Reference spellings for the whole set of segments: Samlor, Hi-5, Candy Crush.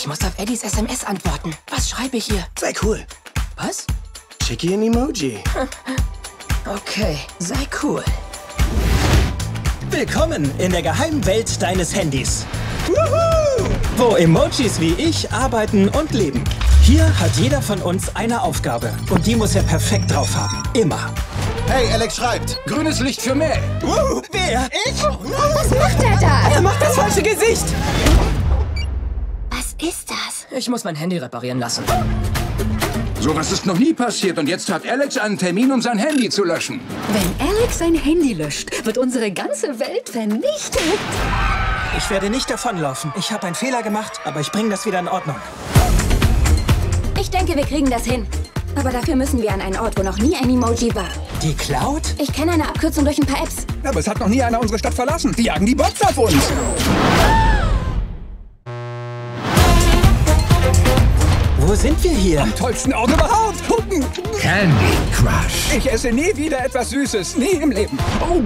Ich muss auf Eddies SMS antworten. Was schreibe ich hier? Sei cool. Was? Schicke ein Emoji. Okay, sei cool. Willkommen in der geheimen Welt deines Handys. Woohoo! Wo Emojis wie ich arbeiten und leben. Hier hat jeder von uns eine Aufgabe. Und die muss er perfekt drauf haben. Immer. Hey, Alex schreibt, grünes Licht für Mel. Wer? Ich? Was macht er da? Er macht das falsche Gesicht. Was ist das? Ich muss mein Handy reparieren lassen. Sowas ist noch nie passiert und jetzt hat Alex einen Termin, um sein Handy zu löschen. Wenn Alex sein Handy löscht, wird unsere ganze Welt vernichtet. Ich werde nicht davonlaufen. Ich habe einen Fehler gemacht, aber ich bringe das wieder in Ordnung. Ich denke, wir kriegen das hin. Aber dafür müssen wir an einen Ort, wo noch nie ein Emoji war. Die Cloud? Ich kenne eine Abkürzung durch ein paar Apps. Aber es hat noch nie einer unsere Stadt verlassen. Die jagen die Bots auf uns. Wo sind wir hier? Am tollsten Ort überhaupt. Gucken. Candy Crush. Ich esse nie wieder etwas Süßes. Nie im Leben. Oh.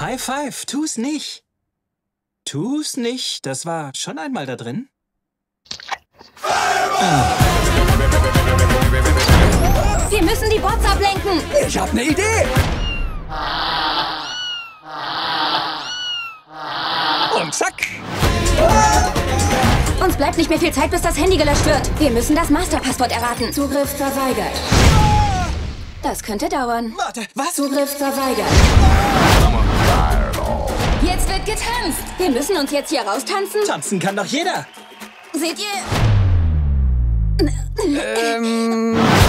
Hi-5, tu's nicht. Tu's nicht. Das war schon einmal da drin. Wir müssen die Bots ablenken. Ich habe eine Idee. Und zack. Uns bleibt nicht mehr viel Zeit, bis das Handy gelöscht wird. Wir müssen das Masterpasswort erraten. Zugriff verweigert. Das könnte dauern. Warte, was? Zugriff verweigert. Jetzt wird getanzt. Wir müssen uns jetzt hier raustanzen. Tanzen kann doch jeder. Seht ihr?